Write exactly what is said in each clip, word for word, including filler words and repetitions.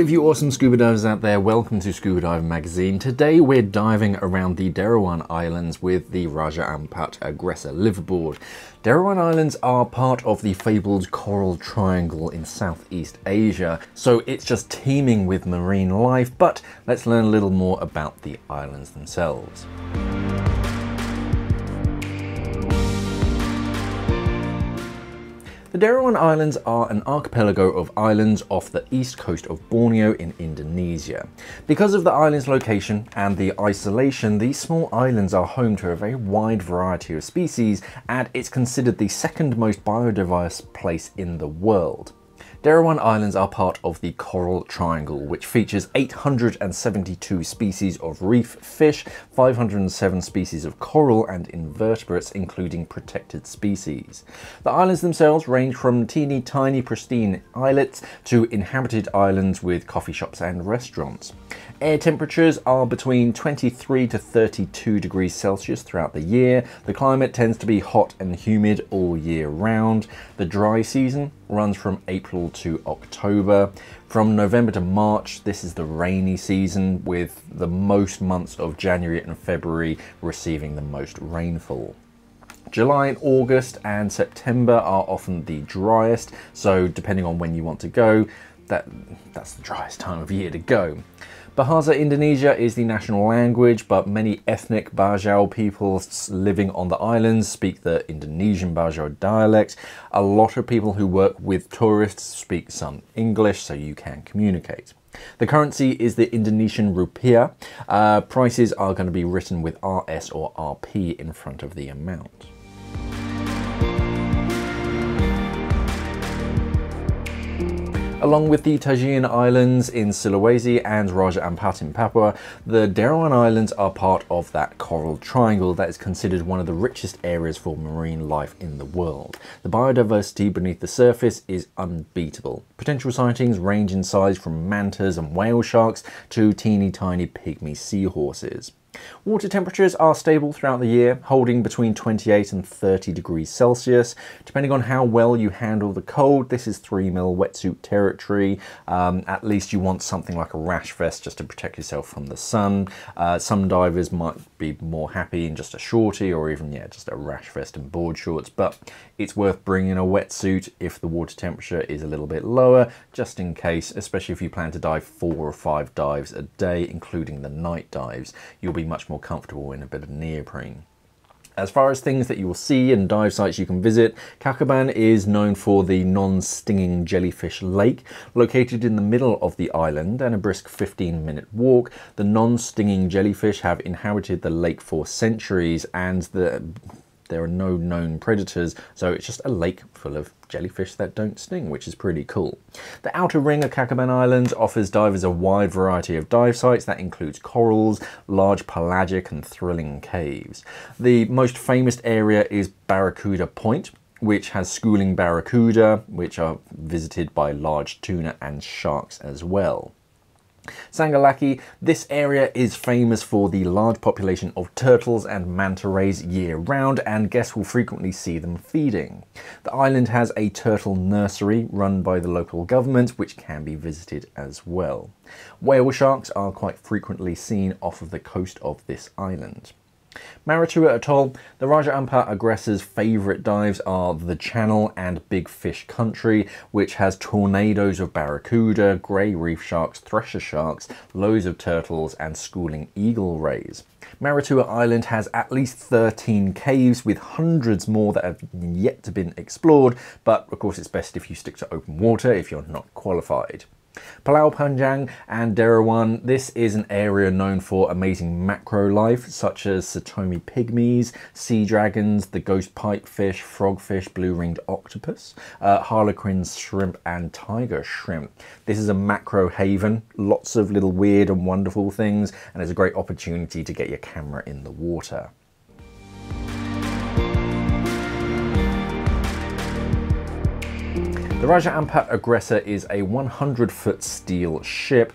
all of you awesome scuba divers out there, welcome to Scuba Diver Magazine. Today we're diving around the Derawan Islands with the Raja Ampat Aggressor liveaboard. Derawan Islands are part of the fabled Coral Triangle in Southeast Asia, so it's just teeming with marine life, but let's learn a little more about the islands themselves. The Derawan Islands are an archipelago of islands off the east coast of Borneo in Indonesia. Because of the island's location and the isolation, these small islands are home to a very wide variety of species, and it's considered the second most biodiverse place in the world. Derawan Islands are part of the Coral Triangle, which features eight hundred seventy-two species of reef fish, five hundred seven species of coral and invertebrates, including protected species. The islands themselves range from teeny tiny pristine islets to inhabited islands with coffee shops and restaurants. Air temperatures are between twenty-three to thirty-two degrees Celsius throughout the year. The climate tends to be hot and humid all year round. The dry season runs from April to October. From November to March, this is the rainy season, with the most months of January and February receiving the most rainfall. July and August and September are often the driest, so depending on when you want to go, that, that's the driest time of year to go. Bahasa Indonesia is the national language, but many ethnic Bajau people living on the islands speak the Indonesian Bajau dialect. A lot of people who work with tourists speak some English, so you can communicate. The currency is the Indonesian rupiah. Uh, prices are going to be written with R S or R P in front of the amount. Along with the Togean Islands in Sulawesi and Raja Ampat in Papua, the Derawan Islands are part of that Coral Triangle that is considered one of the richest areas for marine life in the world. The biodiversity beneath the surface is unbeatable. Potential sightings range in size from mantas and whale sharks to teeny tiny pygmy seahorses. Water temperatures are stable throughout the year, holding between twenty-eight and thirty degrees Celsius. Depending on how well you handle the cold, this is three mil wetsuit territory. Um, at least you want something like a rash vest just to protect yourself from the sun. Uh, some divers might be more happy in just a shorty or even yeah, just a rash vest and board shorts, but it's worth bringing a wetsuit if the water temperature is a little bit lower, just in case, especially if you plan to dive four or five dives a day, including the night dives. You'll be much more comfortable in a bit of neoprene. As far as things that you will see and dive sites you can visit, Kakaban is known for the non-stinging jellyfish lake. Located in the middle of the island and a brisk fifteen minute walk, the non-stinging jellyfish have inhabited the lake for centuries, and the there are no known predators, so it's just a lake full of jellyfish that don't sting, which is pretty cool. The outer ring of Kakaban Island offers divers a wide variety of dive sites that includes corals, large pelagic and thrilling caves. The most famous area is Barracuda Point, which has schooling barracuda, which are visited by large tuna and sharks as well. Sangalaki, this area is famous for the large population of turtles and manta rays year round, and guests will frequently see them feeding. The island has a turtle nursery run by the local government, which can be visited as well. Whale sharks are quite frequently seen off of the coast of this island. Maratua Atoll, the Raja Ampat Aggressor's favourite dives are the Channel and Big Fish Country, which has tornadoes of barracuda, grey reef sharks, thresher sharks, loads of turtles and schooling eagle rays. Maratua Island has at least thirteen caves, with hundreds more that have yet to been explored, but of course it's best if you stick to open water if you're not qualified. Palau Panjang and Derawan, this is an area known for amazing macro life such as Satomi pygmies, sea dragons, the ghost pipefish, frogfish, blue-ringed octopus, uh, harlequins, shrimp and tiger shrimp. This is a macro haven, lots of little weird and wonderful things, and it's a great opportunity to get your camera in the water. The Raja Ampat Aggressor is a one hundred foot steel ship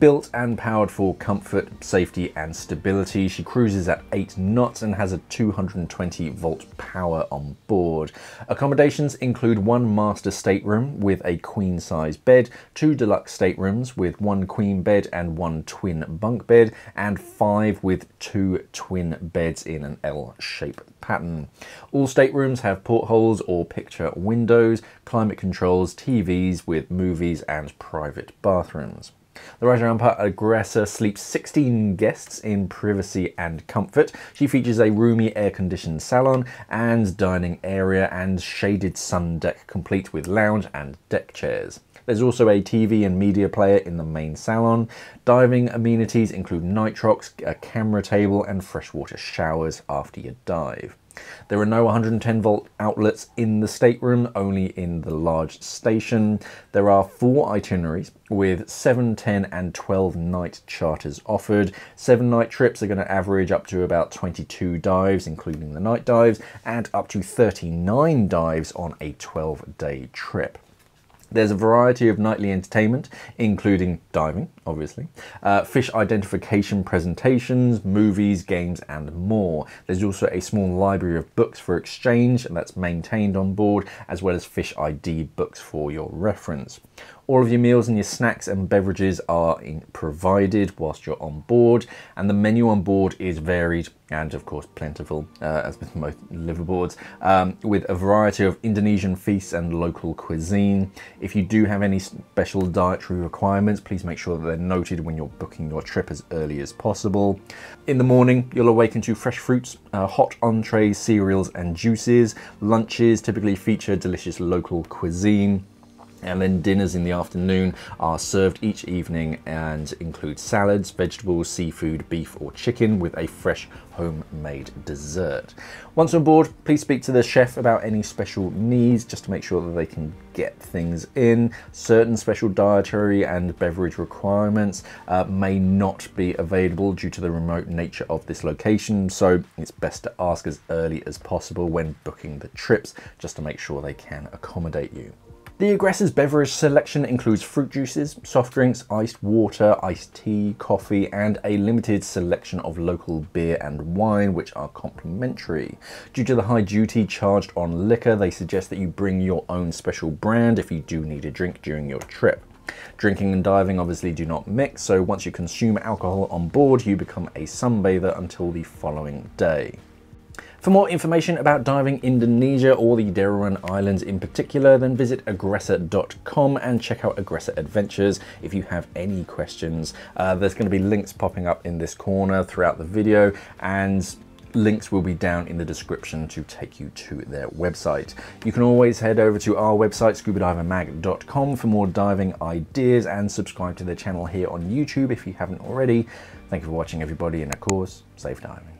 built and powered for comfort, safety and stability. She cruises at eight knots and has a two hundred twenty volt power on board. Accommodations include one master stateroom with a queen size bed, two deluxe staterooms with one queen bed and one twin bunk bed, and five with two twin beds in an L-shape pattern. All staterooms have portholes or picture windows, climate controls, T Vs with movies and private bathrooms. The Raja Ampat Aggressor sleeps sixteen guests in privacy and comfort. She features a roomy air-conditioned salon and dining area and shaded sun deck complete with lounge and deck chairs. There's also a T V and media player in the main salon. Diving amenities include nitrox, a camera table and freshwater showers after your dive. There are no one hundred ten volt outlets in the stateroom, only in the large station. There are four itineraries with seven, ten and twelve night charters offered. seven night trips are going to average up to about twenty-two dives, including the night dives, and up to thirty-nine dives on a twelve day trip. There's a variety of nightly entertainment, including diving, obviously, uh, fish identification presentations, movies, games, and more. There's also a small library of books for exchange, and that's maintained on board, as well as fish I D books for your reference. All of your meals and your snacks and beverages are in provided whilst you're on board, and the menu on board is varied and of course plentiful, uh, as with most liveaboards, um, with a variety of Indonesian feasts and local cuisine. If you do have any special dietary requirements, please make sure that they're noted when you're booking your trip as early as possible. In the morning, you'll awaken to fresh fruits, uh, hot entrees, cereals and juices. Lunches typically feature delicious local cuisine. And then dinners in the afternoon are served each evening and include salads, vegetables, seafood, beef or chicken with a fresh homemade dessert. Once on board, please speak to the chef about any special needs just to make sure that they can get things in. Certain special dietary and beverage requirements uh, may not be available due to the remote nature of this location, so it's best to ask as early as possible when booking the trips just to make sure they can accommodate you. The Aggressor's beverage selection includes fruit juices, soft drinks, iced water, iced tea, coffee, and a limited selection of local beer and wine, which are complimentary. Due to the high duty charged on liquor, they suggest that you bring your own special brand if you do need a drink during your trip. Drinking and diving obviously do not mix, so once you consume alcohol on board, you become a sunbather until the following day. For more information about diving Indonesia or the Derawan Islands in particular, then visit aggressor dot com and check out Aggressor Adventures if you have any questions. Uh, there's going to be links popping up in this corner throughout the video, and links will be down in the description to take you to their website. You can always head over to our website, scuba diver mag dot com, for more diving ideas, and subscribe to their channel here on YouTube if you haven't already. Thank you for watching, everybody, and of course, safe diving.